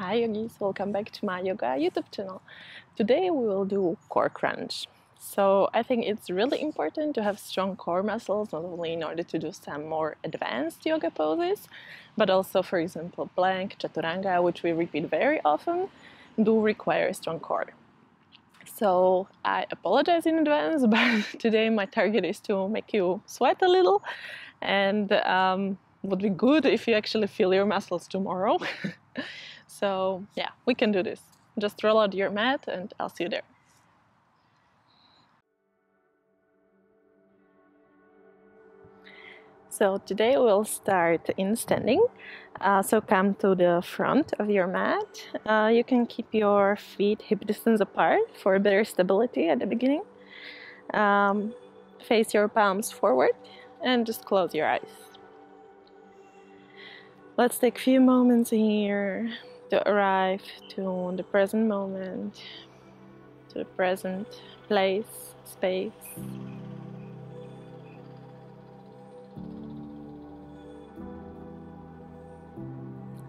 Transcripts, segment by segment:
Hi yogis, welcome back to my yoga YouTube channel. Today we will do core crunch. So I think it's really important to have strong core muscles, not only in order to do some more advanced yoga poses, but also, for example, plank, chaturanga, which we repeat very often, do require a strong core. So I apologize in advance, but today my target is to make you sweat a little, and would be good if you actually feel your muscles tomorrow. So yeah, we can do this. Just roll out your mat and I'll see you there. So today we'll start in standing. So come to the front of your mat. You can keep your feet hip distance apart for better stability at the beginning. Face your palms forward and just close your eyes. Let's take a few moments here to arrive to the present moment, to the present place, space.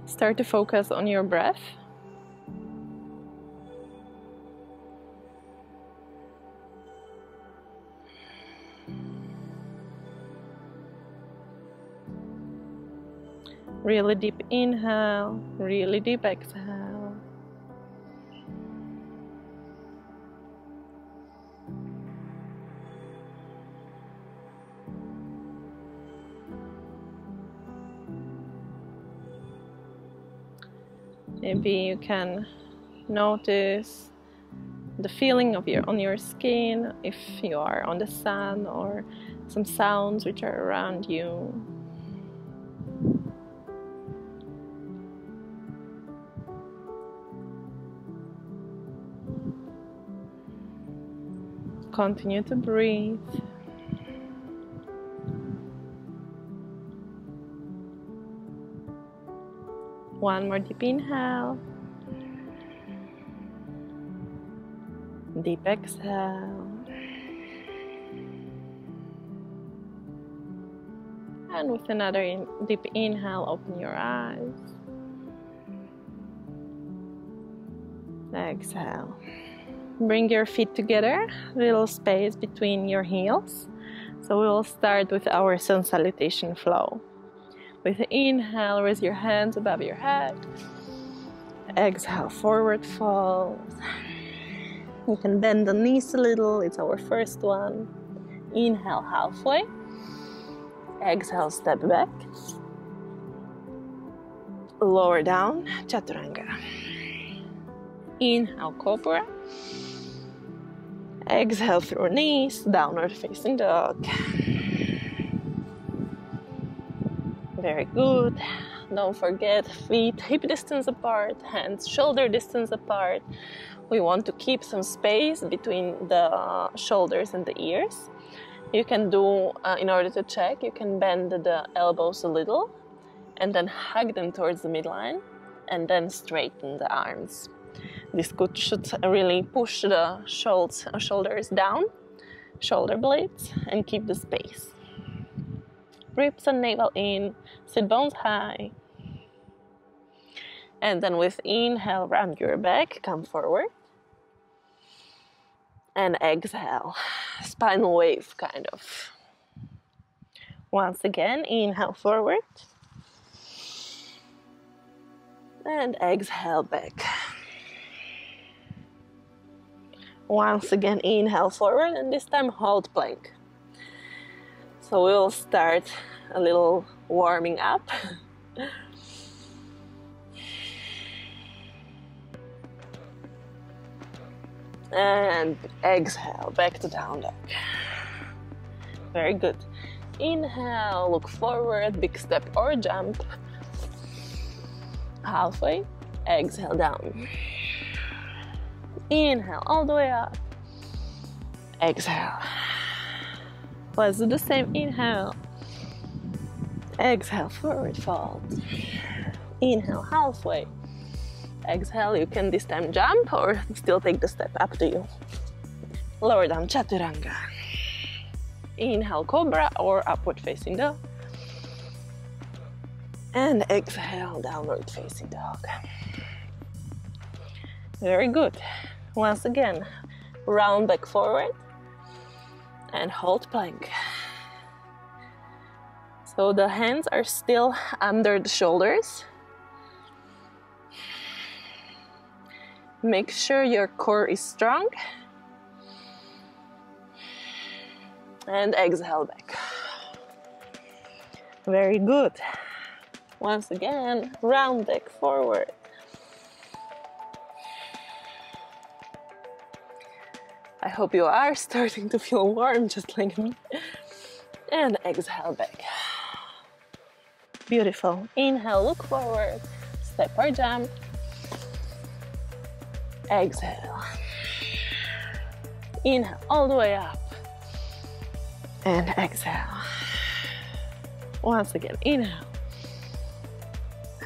Start to focus on your breath. Really deep inhale, really deep exhale. Maybe you can notice the feeling of on your skin, if you are on the sun, or some sounds which are around you. Continue to breathe. One more deep inhale. Deep exhale. And with another deep inhale, open your eyes. Exhale. Bring your feet together, little space between your heels. So we will start with our sun salutation flow. With the inhale, raise your hands above your head. Exhale, forward fold. You can bend the knees a little, it's our first one. Inhale, halfway. Exhale, step back. Lower down, chaturanga. Inhale, cobra. Exhale through knees, downward facing dog. Very good. Don't forget, feet hip distance apart, hands shoulder distance apart. We want to keep some space between the shoulders and the ears. You can do, in order to check, you can bend the elbows a little and then hug them towards the midline and then straighten the arms. This should really push the shoulders down, shoulder blades, and keep the space. Ribs and navel in, sit bones high. And then with inhale, round your back, come forward. And exhale, spinal wave kind of. Once again, inhale forward. And exhale back. Once again, inhale forward, and this time hold plank. So we'll start a little warming up. And exhale, back to down dog. Very good. Inhale, look forward, big step or jump. Halfway, exhale down. Inhale all the way up. Exhale. Let's do the same. Inhale. Exhale, forward fold. Inhale, halfway. Exhale, you can this time jump or still take the step, up to you. Lower down, chaturanga. Inhale, cobra or upward facing dog. And exhale, downward facing dog. Very good. Once again, round back forward and hold plank. So the hands are still under the shoulders. Make sure your core is strong. And exhale back. Very good. Once again, round back forward. I hope you are starting to feel warm, just like me. And exhale back. Beautiful. Inhale, look forward, step or jump. Exhale. Inhale, all the way up. And exhale. Once again, inhale.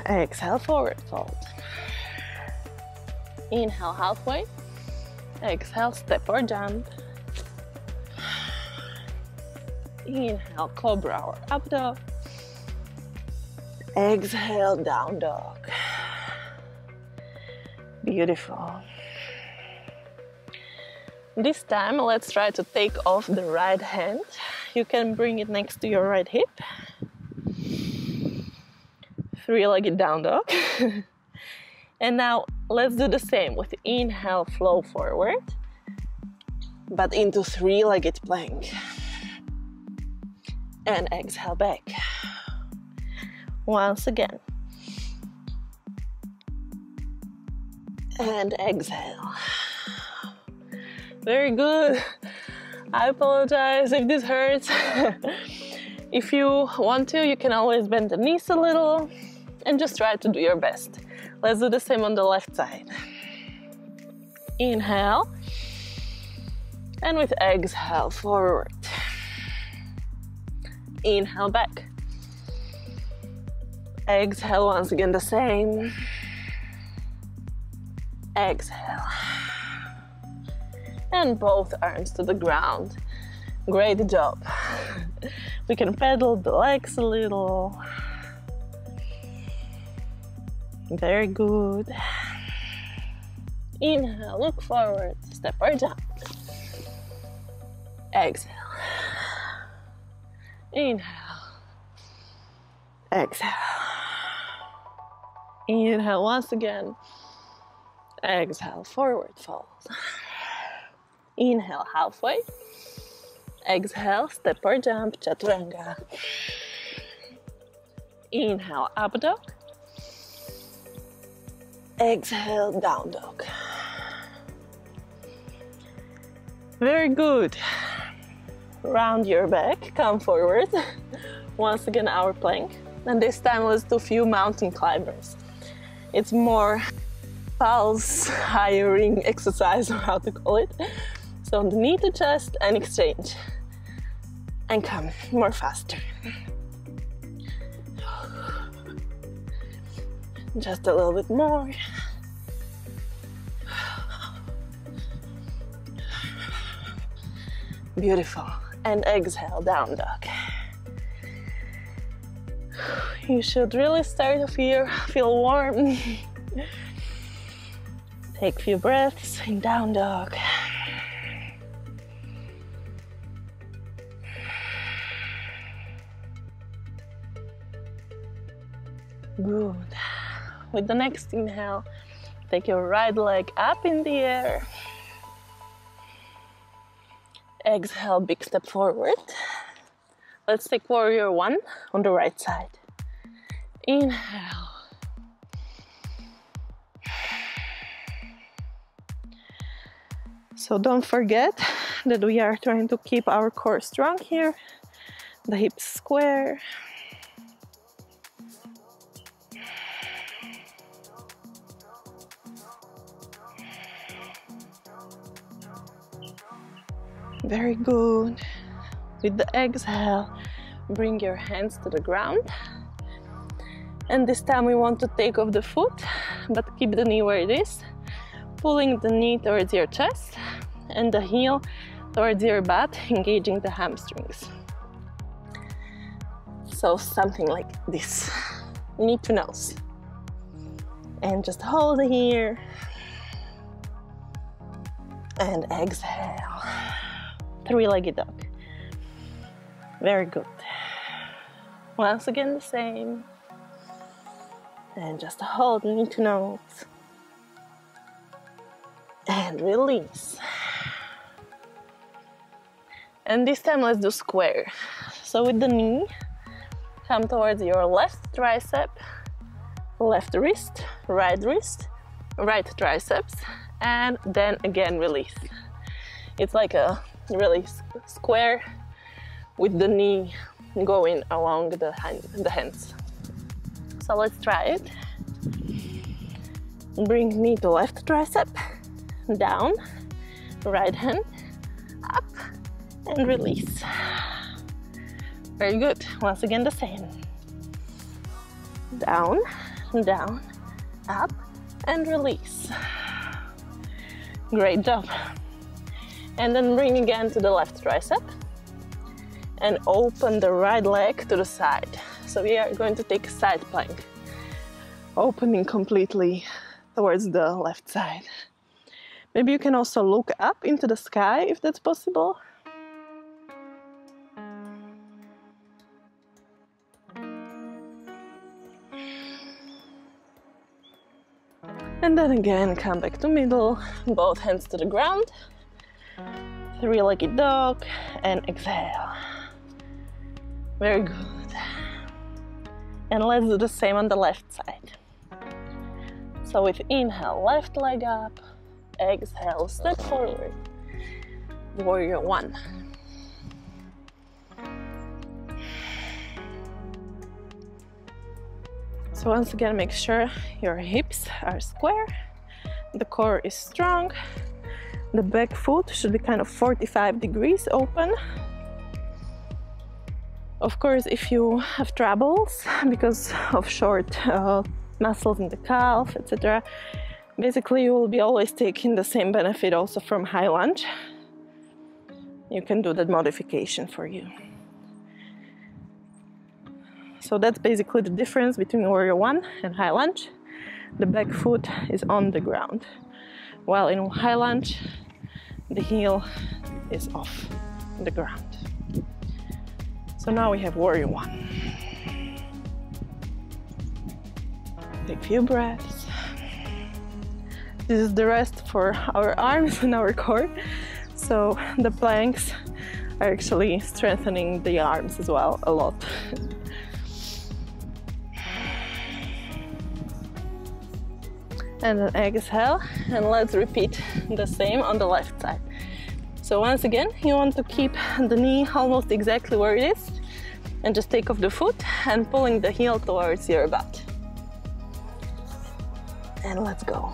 Exhale, forward fold. Inhale, halfway. Exhale, step or jump. Inhale, cobra or up dog. Exhale, down dog. Beautiful. This time, let's try to take off the right hand. You can bring it next to your right hip. Three-legged down dog. And now, let's do the same with inhale, flow forward, but into three-legged plank. And exhale back. Once again. And exhale. Very good. I apologize if this hurts. If you want to, you can always bend the knees a little and just try to do your best. Let's do the same on the left side. Inhale. And with exhale, forward. Inhale back. Exhale, once again the same. Exhale. And both arms to the ground. Great job. We can pedal the legs a little. Very good. Inhale, look forward, step or jump. Exhale. Inhale. Exhale. Inhale, once again. Exhale, forward fold. Inhale, halfway. Exhale, step or jump, chaturanga. Inhale, up dog. Exhale, down dog. Very good. Round your back, come forward. Once again, our plank. And this time, let's do a few mountain climbers. It's more pulse hiring exercise, or how to call it. So on the knee to chest and exchange. And come, more faster. Just a little bit more. Beautiful. And exhale, down dog. You should really start to feel warm. Take a few breaths in down dog. Good. With the next inhale, take your right leg up in the air. Exhale, big step forward. Let's take warrior one on the right side. Inhale. So don't forget that we are trying to keep our core strong here, the hips square. Very good. With the exhale, bring your hands to the ground. And this time we want to take off the foot, but keep the knee where it is. Pulling the knee towards your chest and the heel towards your butt, engaging the hamstrings. So something like this, knee to nose. And just hold here. and exhale. Three-legged dog. Very good. Once again the same. And just hold into notes. And release. And this time let's do square. So with the knee, come towards your left tricep, left wrist, right triceps, and then again release. It's like a release square with the knee going along the hands. So let's try it. Bring knee to left tricep, down, right hand, up, and release. Very good. Once again the same. Down, down, up, and release. Great job. And then bring again to the left tricep and open the right leg to the side. So we are going to take side plank, opening completely towards the left side. Maybe you can also look up into the sky if that's possible. And then again, come back to middle, both hands to the ground, three-legged dog, and exhale. Very good. And let's do the same on the left side. So with inhale, left leg up, exhale, step forward, warrior one. So once again, make sure your hips are square, the core is strong, the back foot should be kind of 45 degrees open. Of course, if you have troubles because of short muscles in the calf, etc., basically you will be always taking the same benefit also from high lunge. You can do that modification for you. So that's basically the difference between warrior one and high lunge. The back foot is on the ground, while in high lunge, the heel is off the ground. So now we have warrior one. Take a few breaths. This is the rest for our arms and our core. So the planks are actually strengthening the arms as well a lot. And then exhale, and let's repeat the same on the left side. So once again, you want to keep the knee almost exactly where it is and just take off the foot and pulling the heel towards your butt. And let's go.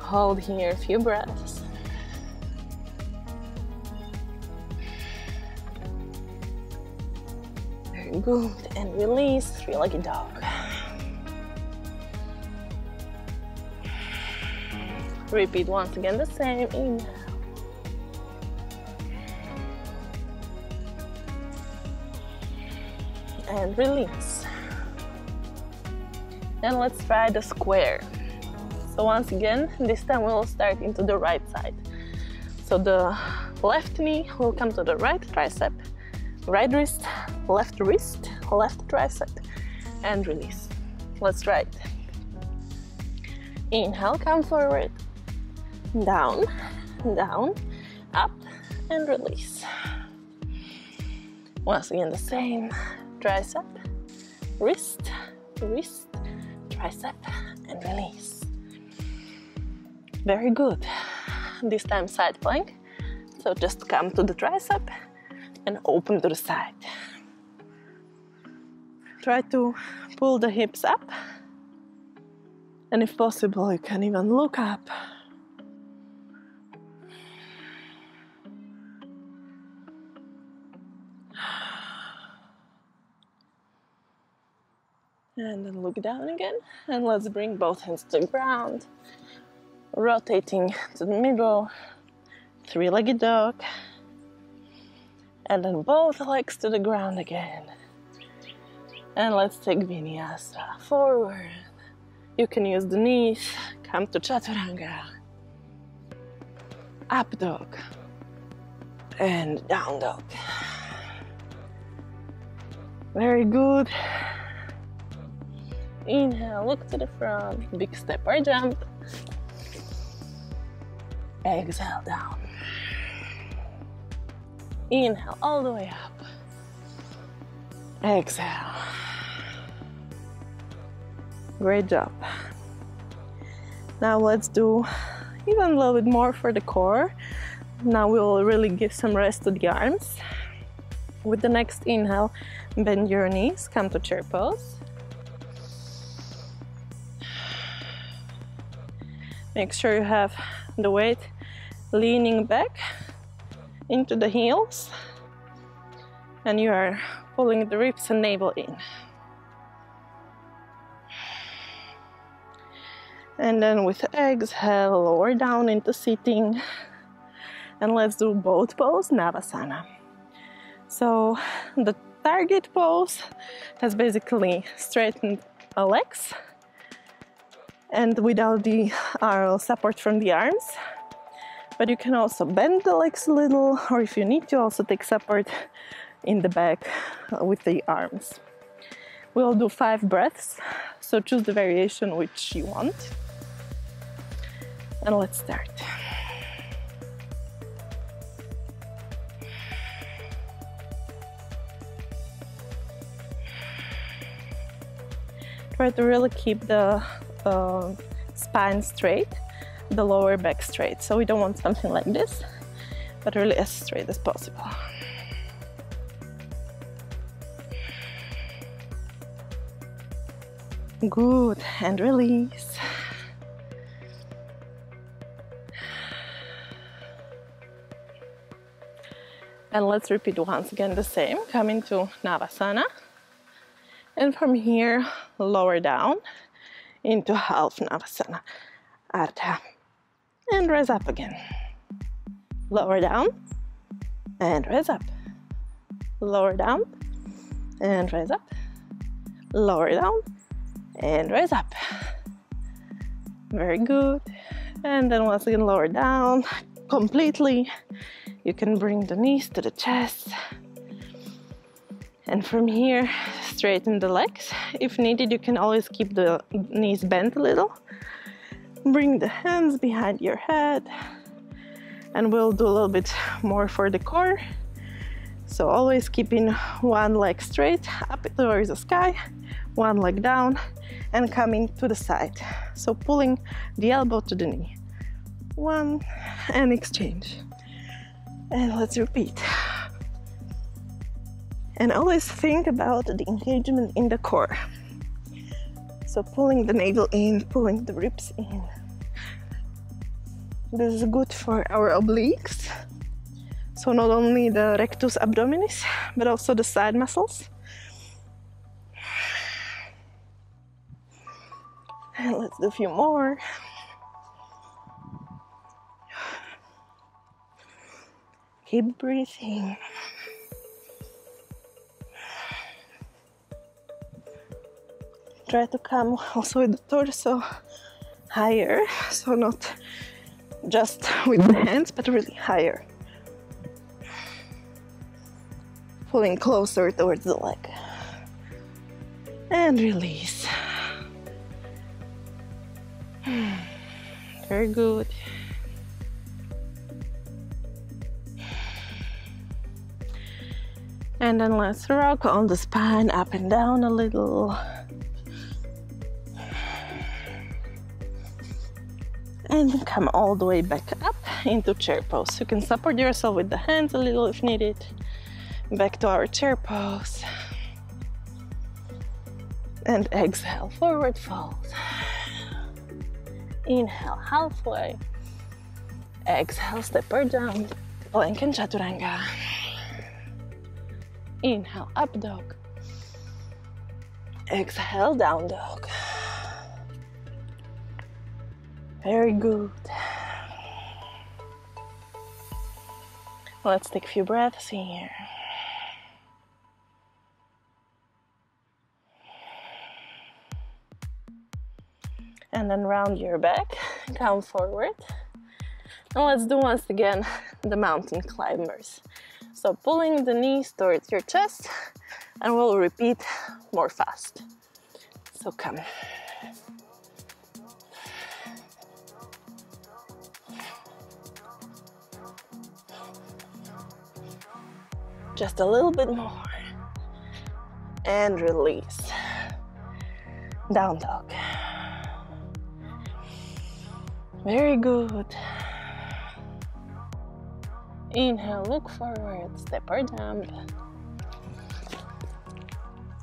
Hold here a few breaths. Very good, and release, three-legged dog. Repeat once again the same, inhale. And release. And let's try the square. So once again, this time we'll start into the right side. So the left knee will come to the right tricep, right wrist, left tricep, and release. Let's try it. Inhale, come forward. Down, down, up, and release. Once again the same. Tricep, wrist, tricep, and release. Very good. This time side plank. So just come to the tricep and open to the side. Try to pull the hips up. And if possible, you can even look up. And then look down again, and let's bring both hands to the ground, rotating to the middle, three-legged dog, and then both legs to the ground again. And let's take vinyasa, forward. You can use the knees, Come to Chaturanga. Up dog and down dog. Very good. Inhale, look to the front. Big step or jump. Exhale, down. Inhale, all the way up. Exhale. Great job. Now let's do even a little bit more for the core. Now we will really give some rest to the arms. With the next inhale, bend your knees, come to chair pose. Make sure you have the weight leaning back into the heels and you are pulling the ribs and navel in. And then with exhale, lower down into sitting. And let's do both poses, Navasana. So the target pose has basically straightened our legs and without the support from the arms. But you can also bend the legs a little, or if you need to also take support in the back with the arms. We'll do 5 breaths, so choose the variation which you want. And let's start. Try to really keep the spine straight, the lower back straight. So we don't want something like this, but really as straight as possible. Good, and release. And let's repeat once again the same. Come into Navasana. And from here, lower down into half Navasana, Artha. And raise up again. Lower down and raise up. Lower down and raise up. Lower down and raise up. Very good. And then once again, lower down completely. You can bring the knees to the chest. And from here, straighten the legs. If needed, you can always keep the knees bent a little. Bring the hands behind your head. And we'll do a little bit more for the core. So always keeping one leg straight up towards the sky, one leg down, and coming to the side. So pulling the elbow to the knee. One, and exchange. And let's repeat. And always think about the engagement in the core. So pulling the navel in, pulling the ribs in. This is good for our obliques. So not only the rectus abdominis, but also the side muscles. And let's do a few more. Keep breathing. Try to come also with the torso higher, so not just with the hands, but really higher. Pulling closer towards the leg. And release. Very good. And then let's rock on the spine, up and down a little. And come all the way back up into chair pose. You can support yourself with the hands a little if needed. Back to our chair pose. And exhale, forward fold. Inhale, halfway. Exhale, step or jump. Plank and Chaturanga. Inhale, up dog. Exhale, down dog. Very good. Let's take a few breaths here. and then round your back, come forward. And let's do once again the mountain climbers. So pulling the knees towards your chest, and we'll repeat more fast. So come. Just a little bit more. And release. Down dog. Very good. Inhale, look forward, step or jump.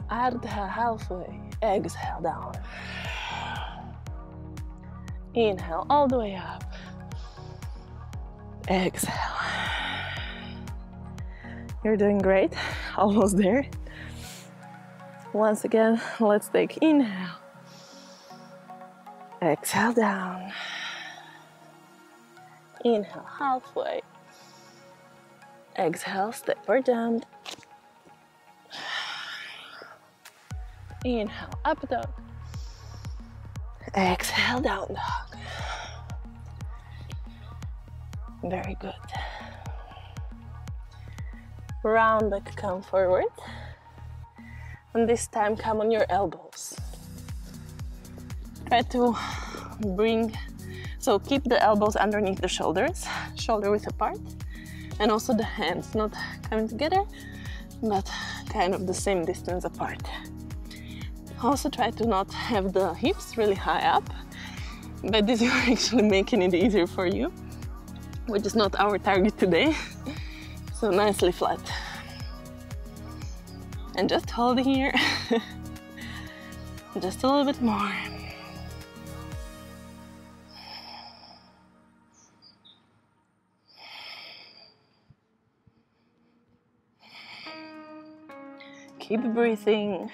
Ardha, halfway. Exhale, down. Inhale, all the way up. Exhale. You're doing great. Almost there. Once again, let's take inhale. Exhale, down. Inhale, halfway. Exhale, step or jump. Inhale, up dog. Exhale, down dog. Very good. Round back, come forward. And this time, come on your elbows. Try to bring, so keep the elbows underneath the shoulders, shoulder width apart. And also the hands, not coming together, but kind of the same distance apart. Also try to not have the hips really high up, but this is actually making it easier for you, which is not our target today. So nicely flat. And just hold here. Just a little bit more. Keep breathing.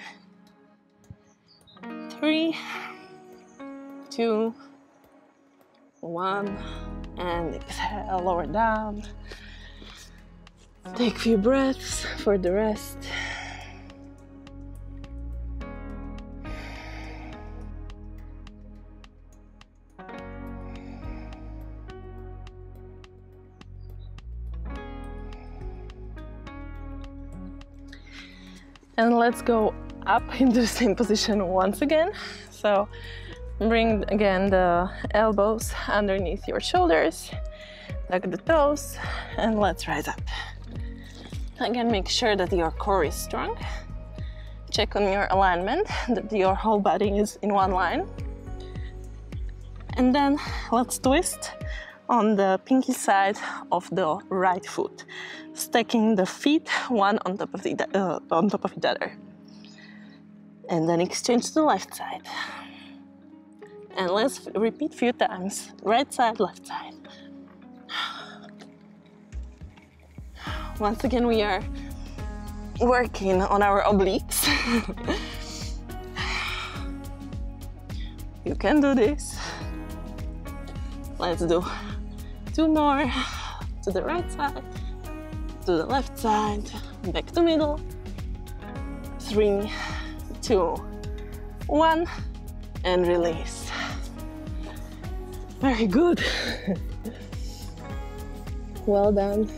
3, 2, 1, and exhale, lower down. Take a few breaths for the rest. And let's go up into the same position once again. So bring again the elbows underneath your shoulders, tuck the toes, and let's rise up. Again, make sure that your core is strong. Check on your alignment, that your whole body is in one line. And then let's twist on the pinky side of the right foot, stacking the feet one on top of each other. And then exchange to the left side. And let's repeat a few times. Right side, left side. Once again, we are working on our obliques. You can do this. Let's do 2 more. To the right side, to the left side, back to middle. 3, 2, 1, and release. Very good. Well done.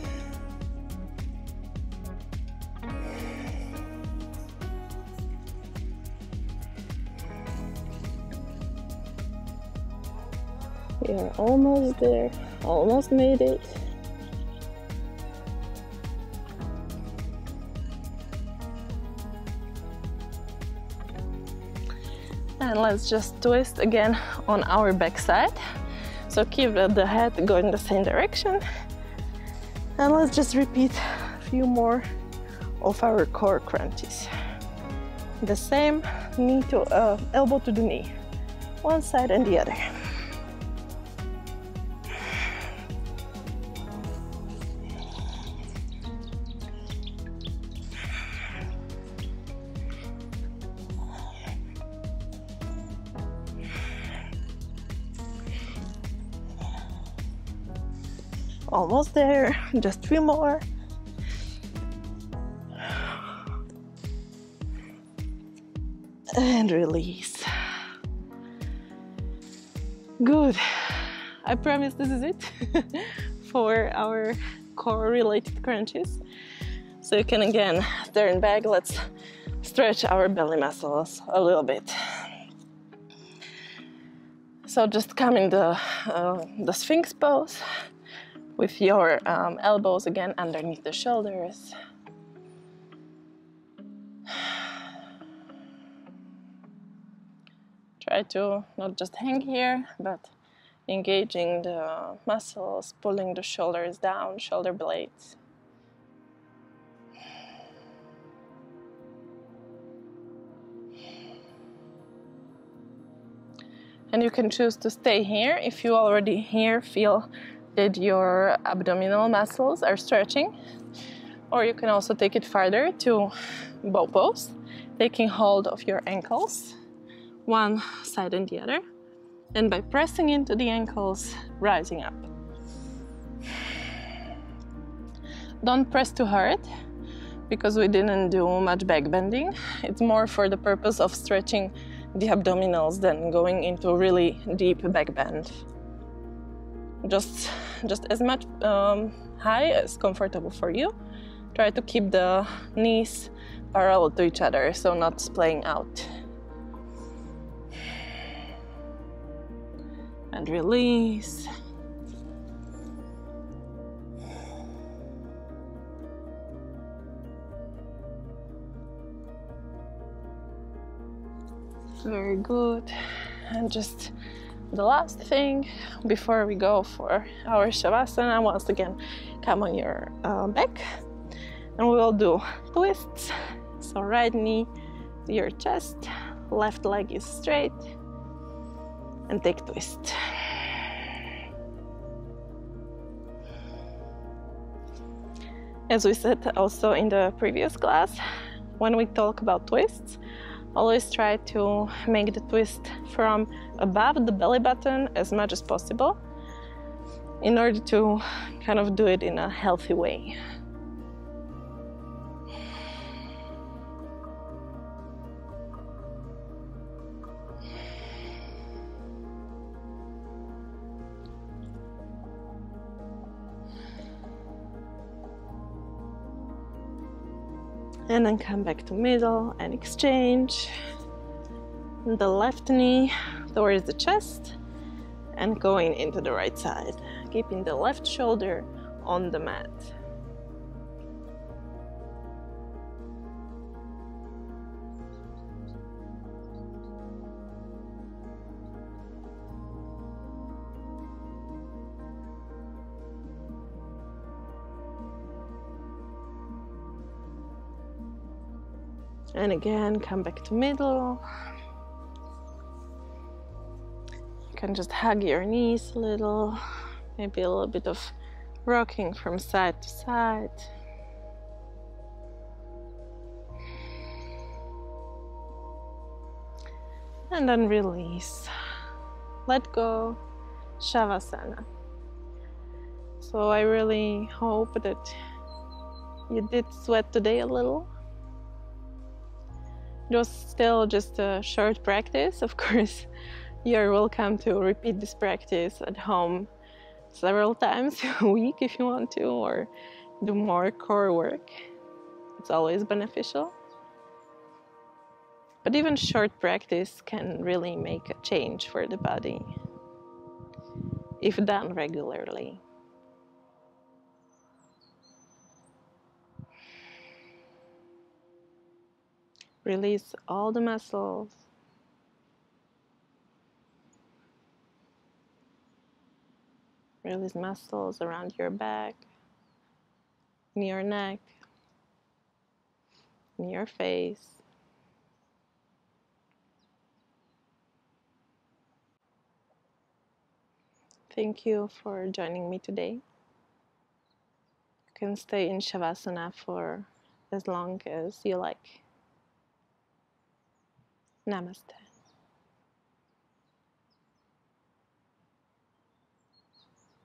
We are almost there, almost made it. And let's just twist again on our back side. So keep the head going the same direction. And let's just repeat a few more of our core crunches. The same, knee to elbow to the knee. One side and the other. Almost there, just 3 more. And release. Good. I promise this is it for our core related crunches. So you can again turn back. Let's stretch our belly muscles a little bit. So just come in the Sphinx pose with your elbows again underneath the shoulders. Try to not just hang here, but engaging the muscles, pulling the shoulders down, shoulder blades. And you can choose to stay here if you already here feel that your abdominal muscles are stretching. Or you can also take it farther to bow pose, taking hold of your ankles, one side and the other. And by pressing into the ankles, rising up. Don't press too hard, because we didn't do much back bending. It's more for the purpose of stretching the abdominals than going into really deep back bend. Just as much high as comfortable for you. Try to keep the knees parallel to each other, so not splaying out. And release. Very good. And just the last thing before we go for our Shavasana, once again, come on your back. And we will do twists. So right knee to your chest, left leg is straight. And take twist. As we said also in the previous class, when we talk about twists, always try to make the twist from above the belly button as much as possible in order to kind of do it in a healthy way. And then come back to middle and exchange the left knee towards the chest and going into the right side, keeping the left shoulder on the mat. And again, come back to middle. You can just hug your knees a little, maybe a little bit of rocking from side to side. And then release. Let go, Shavasana. So I really hope that you did sweat today a little. It was still just a short practice. Of course, you're welcome to repeat this practice at home several times a week if you want to, or do more core work. It's always beneficial. But even short practice can really make a change for the body if done regularly. Release all the muscles. Release muscles around your back, in your neck, in your face. Thank you for joining me today. You can stay in Shavasana for as long as you like. Namaste.